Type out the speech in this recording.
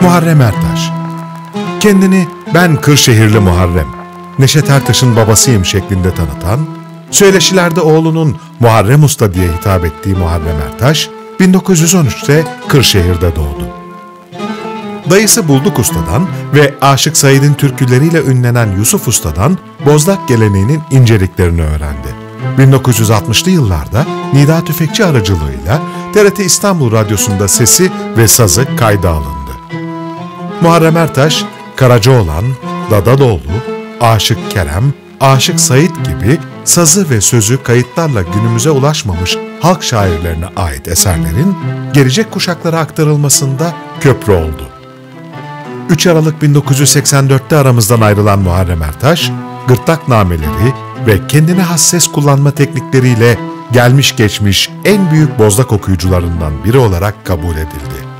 Muharrem Ertaş. Kendini ben Kırşehirli Muharrem, Neşet Ertaş'ın babasıyım şeklinde tanıtan, söyleşilerde oğlunun Muharrem Usta diye hitap ettiği Muharrem Ertaş, 1913'te Kırşehir'de doğdu. Dayısı Bulduk Usta'dan ve Aşık Said'in türküleriyle ünlenen Yusuf Usta'dan bozlak geleneğinin inceliklerini öğrendi. 1960'lı yıllarda Nida Tüfekçi aracılığıyla TRT İstanbul Radyosu'nda sesi ve sazı kayda alındı. Muharrem Ertaş, Karacaoğlan, Dadaloğlu, Aşık Kerem, Aşık Said gibi sazı ve sözü kayıtlarla günümüze ulaşmamış halk şairlerine ait eserlerin gelecek kuşaklara aktarılmasında köprü oldu. 3 Aralık 1984'te aramızdan ayrılan Muharrem Ertaş, gırtlaknameleri ve kendine has ses kullanma teknikleriyle gelmiş geçmiş en büyük bozlak okuyucularından biri olarak kabul edildi.